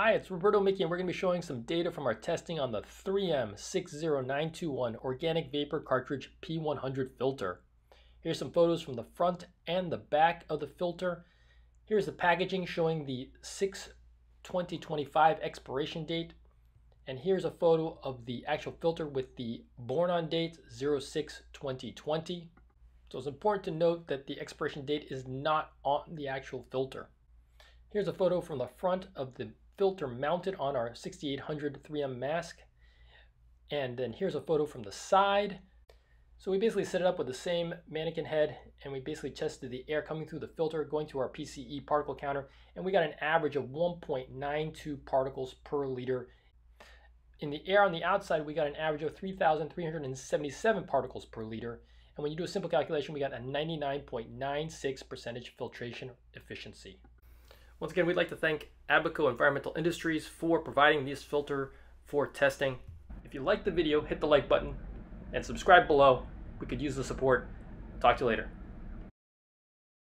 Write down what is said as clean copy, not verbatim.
Hi, it's Roberto Mickey, and we're going to be showing some data from our testing on the 3M60921 Organic Vapor Cartridge P100 filter. Here's some photos from the front and the back of the filter. Here's the packaging showing the 6/20/25 expiration date. And here's a photo of the actual filter with the born-on date, 06/2020. So it's important to note that the expiration date is not on the actual filter. Here's a photo from the front of the filter mounted on our 6800 3M mask. And then here's a photo from the side. So we basically set it up with the same mannequin head, and we basically tested the air coming through the filter, going to our PCE particle counter, and we got an average of 1.92 particles per liter. In the air on the outside, we got an average of 3,377 particles per liter. And when you do a simple calculation, we got a 99.96% filtration efficiency. Once again, we'd like to thank Abaco Environmental Industries for providing this filter for testing. If you liked the video, hit the like button and subscribe below. We could use the support. Talk to you later.